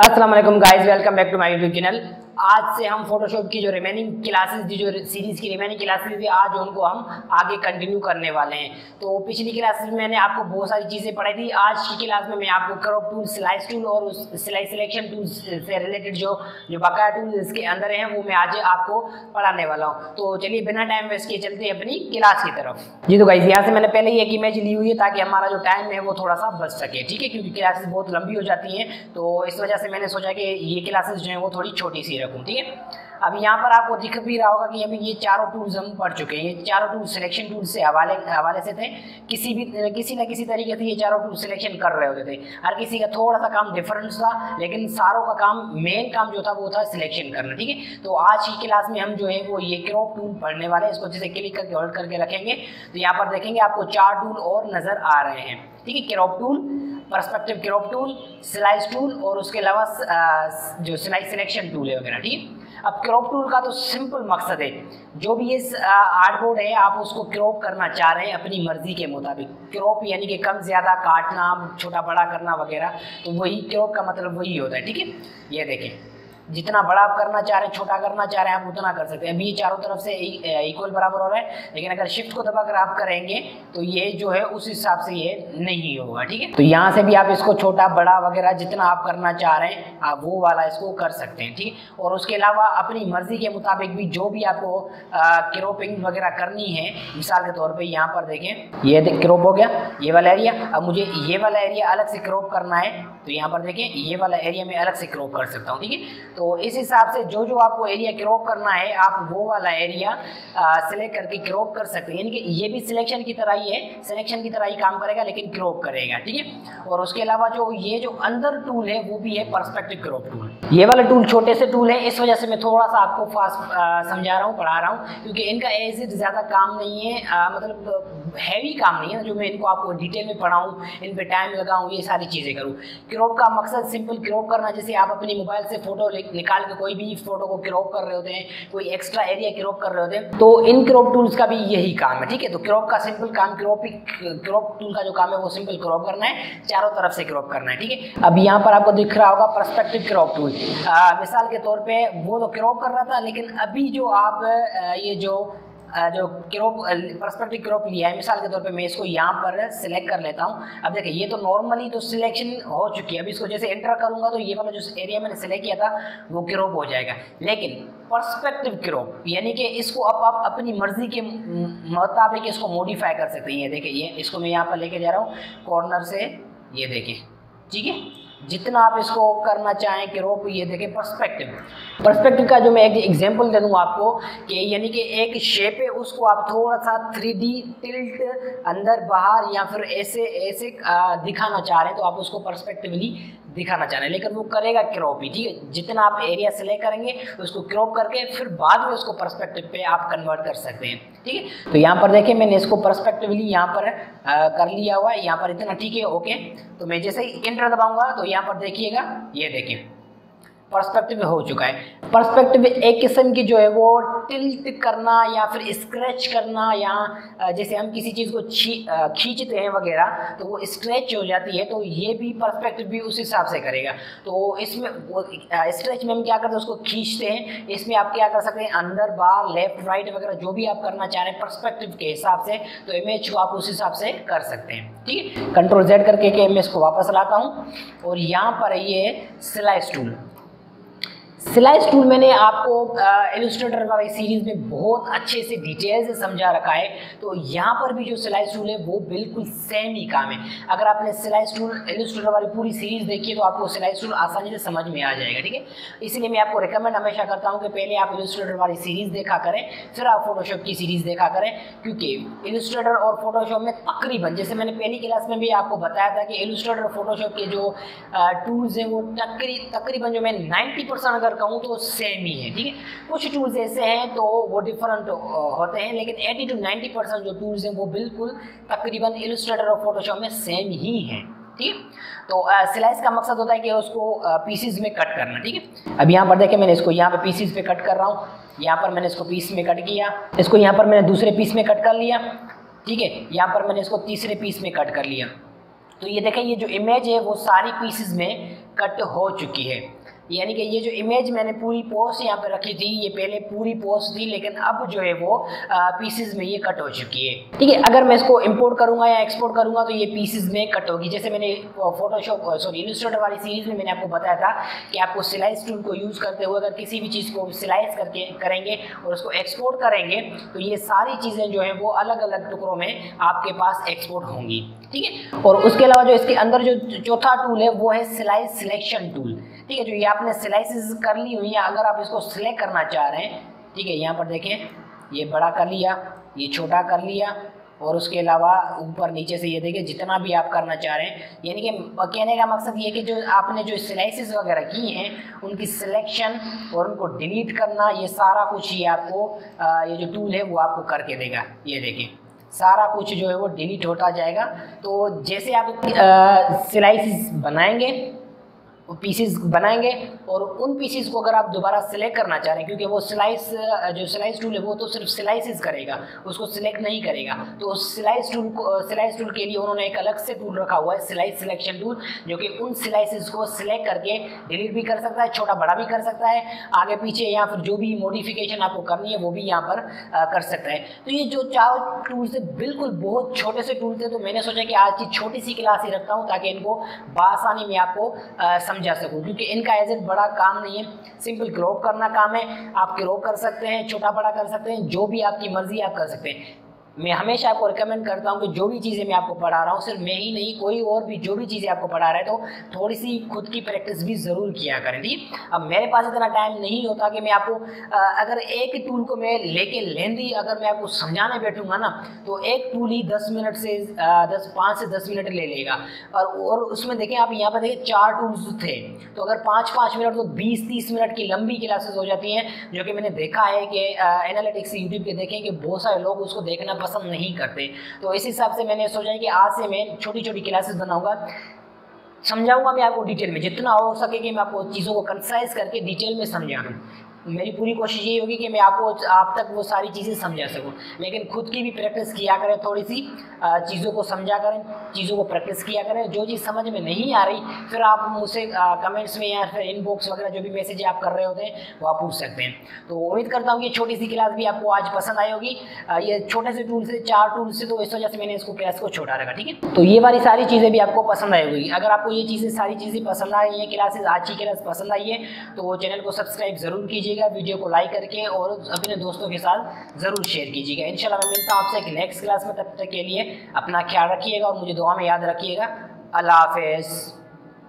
अस्सलाम वालेकुम guys, welcome back to my YouTube channel. आज से हम फोटोशॉप की जो रिमेनिंग क्लासेस थी, जो सीरीज़ की रिमेनिंग क्लासेस थी, आज उनको हम आगे कंटिन्यू करने वाले हैं। तो पिछली क्लास में मैंने आपको बहुत सारी चीज़ें पढ़ाई थी। आज की क्लास में मैं आपको क्रॉप टूल, स्लाइस टूल और उस सिलाई सिलेक्शन टूल से रिलेटेड जो बकाया टूल इसके अंदर हैं वो मैं आज आपको पढ़ाने वाला हूँ। तो चलिए बिना टाइम वेस्ट किए चलते हैं अपनी क्लास की तरफ। जी तो गाइस, यहाँ से मैंने पहले ही एक इमेज ली हुई है ताकि हमारा जो टाइम है वो थोड़ा सा बच सके, ठीक है, क्योंकि क्लासेस बहुत लंबी हो जाती हैं। तो इस वजह से मैंने सोचा कि ये क्लासेस जो है वो थोड़ी छोटी सी रखूँ, ठीक है। अब यहाँ पर आपको दिख भी रहा होगा कि हमें ये चारों टूल्स हम पढ़ चुके हैं। ये चारों टूल सिलेक्शन टूल से हवाले से थे। किसी न किसी तरीके से ये चारों टूल सिलेक्शन कर रहे होते थे। हर किसी का थोड़ा सा काम डिफरेंस था, लेकिन सारों का काम, मेन काम जो था वो था सिलेक्शन करना, ठीक है। तो आज की क्लास में हम जो है वो ये क्रॉप टूल पढ़ने वाले हैं। इसको जैसे क्लिक करके होल्ड करके रखेंगे तो यहाँ पर देखेंगे आपको चार टूल और नज़र आ रहे हैं, ठीक है। Crop tool, perspective crop tool, slice tool और उसके अलावा जो स्लाइस सिलेक्शन टूल है वगैरह, ठीक है। अब क्रॉप टूल का तो सिंपल मकसद है, जो भी ये आर्टबोर्ड है आप उसको क्रॉप करना चाह रहे हैं अपनी मर्जी के मुताबिक। क्रॉप यानी कि कम ज़्यादा काटना, छोटा बड़ा करना वगैरह, तो वही क्रॉप का मतलब वही होता है, ठीक है। ये देखें, जितना बड़ा आप करना चाह रहे हैं, छोटा करना चाह रहे हैं, आप उतना कर सकते हैं। अभी ये चारों तरफ से इक्वल बराबर हो रहा है, लेकिन अगर शिफ्ट को दबाकर आप करेंगे तो ये जो है उस हिसाब से ये नहीं होगा, ठीक है। तो यहाँ से भी आप इसको छोटा बड़ा वगैरह जितना आप करना चाह रहे हैं आप वो वाला इसको कर सकते हैं, ठीक है। और उसके अलावा अपनी मर्ज़ी के मुताबिक भी जो भी आपको क्रॉपिंग वगैरह करनी है, मिसाल के तौर पे यहाँ पर देखें, ये क्रॉप हो गया ये वाला एरिया। अब मुझे ये वाला एरिया अलग से क्रॉप करना है तो यहाँ पर देखें, ये वाला एरिया मैं अलग से क्रॉप कर सकता हूँ, ठीक है। तो इस हिसाब से जो जो आपको एरिया क्रॉप करना है आप वो वाला एरिया सेलेक्ट करके क्रॉप कर सकते हैं। यानी कि ये भी सिलेक्शन की तरह ही है, सिलेक्शन की तरह ही काम करेगा लेकिन क्रॉप करेगा, ठीक है। और उसके अलावा जो ये जो अंदर टूल है वो भी है पर्सपेक्टिव क्रॉप टूल। ये वाला टूल छोटे से टूल है, इस वजह से मैं थोड़ा सा आपको फास्ट समझा रहा हूँ, पढ़ा रहा हूँ, क्योंकि इनका ऐसे ज़्यादा काम नहीं है, मतलब हैवी काम नहीं है जो मैं इनको आपको डिटेल में पढ़ाऊँ, इन पर टाइम लगाऊँ, ये सारी चीज़ें करूँ। क्रॉप का मकसद सिंपल क्रॉप करना, जैसे आप अपने मोबाइल से फोटो निकाल के कोई भी फोटो को क्रॉप कर रहे होते हैं, कोई एक्स्ट्रा एरिया क्रॉप कर रहे होते हैं, तो इन क्रॉप टूल्स का भी यही काम है, ठीक है। तो क्रॉप का सिंपल काम, क्रॉप टूल का जो काम है वो सिंपल क्रॉप करना है, चारों तरफ से क्रॉप करना है, ठीक है। अब यहाँ पर आपको दिख रहा होगा पर्सपेक्टिव क्रॉप टूल। मिसाल के तौर पे वो तो क्रॉप कर रहा था, लेकिन अभी जो आप ये जो क्रॉप पर्सपेक्टिव क्रॉप लिया है, मिसाल के तौर पे मैं इसको यहाँ पर सिलेक्ट कर लेता हूँ। अब देखिए, ये तो नॉर्मली तो सिलेक्शन हो चुकी है। अब इसको जैसे एंटर करूँगा तो ये वाला जो एरिया मैंने सिलेक्ट किया था वो क्रॉप हो जाएगा, लेकिन पर्सपेक्टिव क्रॉप यानी कि इसको आप अपनी मर्जी के मुताबिक इसको मॉडिफाई कर सकते हैं। ये देखिए, ये इसको मैं यहाँ पर लेके जा रहा हूँ कॉर्नर से, ये देखिए, ठीक है, जितना आप इसको करना चाहें क्रॉप। ये देखें पर्सपेक्टिव का जो मैं एक एग्जांपल दे दूँ आपको, कि यानी कि एक शेप है उसको आप थोड़ा सा 3D टिल्ट अंदर बाहर या फिर ऐसे दिखाना चाह रहे हैं तो आप उसको पर्सपेक्टिवली दिखाना चाह रहे हैं, लेकिन वो करेगा क्रॉप ही, ठीक है। जितना आप एरिया सेलेक्ट करेंगे उसको क्रॉप करके फिर बाद में उसको पर्सपेक्टिव पे आप कन्वर्ट कर सकते हैं, ठीक है। तो यहाँ पर देखें, मैंने इसको पर्सपेक्टिवली यहाँ पर कर लिया हुआ है, यहाँ पर इतना, ठीक है, ओके। तो मैं जैसे ही एंटर दबाऊँगा तो यहाँ पर देखिएगा, ये देखिए पर्सपेक्टिव हो चुका है। पर्सपेक्टिव एक किस्म की जो है वो टिल्ट करना या फिर स्क्रैच करना, या जैसे हम किसी चीज़ को खींचते हैं वगैरह तो वो स्क्रैच हो जाती है, तो ये भी पर्सपेक्टिव भी उस हिसाब से करेगा। तो इसमें स्क्रैच में हम क्या करते हैं, उसको खींचते हैं, इसमें आप क्या कर सकते हैं, अंदर बाहर लेफ्ट राइट वगैरह जो भी आप करना चाह रहे हैं पर्सपेक्टिव के हिसाब से, तो इमेज को आप उस हिसाब से कर सकते हैं, ठीक है। कंट्रोल जेड करके के इमेज को वापस लाता हूँ और यहाँ पर ये स्लाइस टूल। स्लाइस टूल मैंने आपको इलस्ट्रेटर वाली सीरीज़ में बहुत अच्छे से डिटेल से समझा रखा है, तो यहाँ पर भी जो स्लाइस टूल है वो बिल्कुल सेम ही काम है। अगर आपने स्लाइस टूल इलस्ट्रेटर वाली पूरी सीरीज़ देखी है तो आपको स्लाइस टूल आसानी से समझ में आ जाएगा, ठीक है। इसलिए मैं आपको रिकमेंड हमेशा करता हूँ कि पहले आप इलस्ट्रेटर वाली सीरीज़ देखा करें, फिर आप फोटोशॉप की सीरीज़ देखा करें, क्योंकि इलस्ट्रेटर और फोटोशॉप में तकरीबन, जैसे मैंने पहली क्लास में भी आपको बताया था कि इलस्ट्रेटर और फोटोशॉप के जो टूल्स हैं वो तकरीबन जो मैं 90% कहूँ तो सेम ही है, ठीक है। कुछ टूल्स ऐसे हैं तो वो डिफरेंट होते हैं, लेकिन 80 to 90% जो टूल्स हैं वो बिल्कुल तकरीबन इलस्ट्रेटर और फोटोशॉप में सेम ही हैं, ठीक है। तो स्लाइस का मकसद होता है कि उसको पीसीज में कट करना, ठीक है। अब यहाँ पर देखें, मैंने इसको यहाँ पे पीसीज पे कट कर रहा हूँ, यहाँ पर मैंने इसको पीस में कट किया, इसको यहाँ पर मैंने दूसरे पीस में कट कर लिया, ठीक है। यहाँ पर मैंने इसको तीसरे पीस में कट कर लिया, तो ये देखें ये जो इमेज है वो सारी पीसेस में कट हो चुकी है। यानी कि ये जो इमेज मैंने पूरी पोस्ट यहाँ पे रखी थी, ये पहले पूरी पोस्ट थी, लेकिन अब जो है वो पीसेस में ये कट हो चुकी है। ठीक है, अगर मैं इसको इंपोर्ट करूँगा या एक्सपोर्ट करूँगा तो ये पीसेस में कट होगी। जैसे मैंने फोटोशॉप सॉरी इलस्ट्रेटर वाली सीरीज़ में मैंने आपको बताया था कि आपको स्लाइस टूल को यूज़ करते हुए अगर किसी भी चीज़ को स्लाइस करके करेंगे और उसको एक्सपोर्ट करेंगे तो ये सारी चीज़ें जो है वो अलग अलग टुकड़ों में आपके पास एक्सपोर्ट होंगी। ठीक है, और उसके अलावा जो इसके अंदर जो चौथा टूल है वो है स्लाइस सिलेक्शन टूल। ठीक है, जो ये आपने स्लाइसेस कर ली हुई है, अगर आप इसको सिलेक्ट करना चाह रहे हैं, ठीक है, यहाँ पर देखें ये बड़ा कर लिया, ये छोटा कर लिया, और उसके अलावा ऊपर नीचे से ये देखिए जितना भी आप करना चाह रहे हैं। यानी कि कहने का मकसद ये कि जो आपने जो स्लाइसेस वगैरह की हैं उनकी सिलेक्शन और उनको डिलीट करना, ये सारा कुछ ये आपको ये जो टूल है वो आपको करके देगा। ये देखें सारा कुछ जो है वो डिलीट होता जाएगा। तो जैसे आप स्लाइसेस बनाएंगे, पीसेस बनाएंगे, और उन पीसेस को अगर आप दोबारा सिलेक्ट करना चाह रहे हैं, क्योंकि वो स्लाइस जो स्लाइस टूल है वो तो सिर्फ स्लाइसेस करेगा, उसको सिलेक्ट नहीं करेगा, तो स्लाइस टूल के लिए उन्होंने एक अलग से टूल रखा हुआ है स्लाइस सिलेक्शन टूल, जो कि उन स्लाइसेस को सिलेक्ट करके डिलीट भी कर सकता है, छोटा बड़ा भी कर सकता है, आगे पीछे या फिर जो भी मॉडिफिकेशन आपको करनी है वो भी यहाँ पर कर सकता है। तो ये जो चार टूल्स है बिल्कुल बहुत छोटे से टूल थे, तो मैंने सोचा कि आज की छोटी सी क्लास ही रखता हूँ ताकि इनको बआसानी में आपको जा सकूं, क्योंकि इनका एज बड़ा काम नहीं है, सिंपल क्रॉप करना काम है। आप क्रॉप कर सकते हैं, छोटा बड़ा कर सकते हैं, जो भी आपकी मर्जी आप कर सकते हैं। मैं हमेशा आपको रिकमेंड करता हूं कि जो भी चीज़ें मैं आपको पढ़ा रहा हूं, सिर्फ मैं ही नहीं, कोई और भी जो भी चीज़ें आपको पढ़ा रहा है तो थोड़ी सी खुद की प्रैक्टिस भी ज़रूर किया करें। ठीक, अब मेरे पास इतना टाइम नहीं होता कि मैं आपको अगर एक टूल को मैं लेके लेंदी अगर मैं आपको समझाने बैठूंगा ना तो एक टूल ही 10 मिनट से 5 से 10 मिनट ले लेगा। और उसमें देखें आप यहाँ पर देखें 4 टूल्स थे, तो अगर 5-5 मिनट तो 20-30 मिनट की लंबी क्लासेस हो जाती हैं, जो कि मैंने देखा है कि एनालिटिक्स यूट्यूब के देखें कि बहुत सारे लोग उसको देखना पसंद नहीं करते। तो इस हिसाब से मैंने सोचा है कि आज से मैं छोटी छोटी क्लासेस बनाऊंगा, समझाऊंगा मैं आपको डिटेल में, जितना हो सके कि मैं आपको चीज़ों को कंसाइज करके डिटेल में समझा दूँ। मेरी पूरी कोशिश यही होगी कि मैं आपको आप तक वो सारी चीज़ें समझा सकूं, लेकिन खुद की भी प्रैक्टिस किया करें, थोड़ी सी चीज़ों को समझा करें, चीज़ों को प्रैक्टिस किया करें। जो चीज़ समझ में नहीं आ रही फिर आप मुझसे कमेंट्स में या फिर इनबॉक्स वगैरह जो भी मैसेज आप कर रहे होते हैं वो आप पूछ सकते हैं। तो उम्मीद करता हूँ कि छोटी सी क्लास भी आपको आज पसंद आई होगी। ये छोटे से टूल से 4 टूल से, तो इस वजह से मैंने इसको क्लास को छोटा रखा। ठीक है, तो ये वाली सारी चीज़ें भी आपको पसंद आई होगी। अगर आपको ये चीज़ें सारी चीज़ें पसंद आई हैं, क्लासेज आज की क्लास पसंद आई है, तो चैनल को सब्सक्राइब ज़रूर कीजिए, वीडियो को लाइक करके और अपने दोस्तों के साथ जरूर शेयर कीजिएगा। इंशाल्लाह मैं मिलता हूँ आपसे नेक्स्ट क्लास में, तब तक के लिए अपना ख्याल रखिएगा और मुझे दुआ में याद रखिएगा। अल्लाह हाफिज़।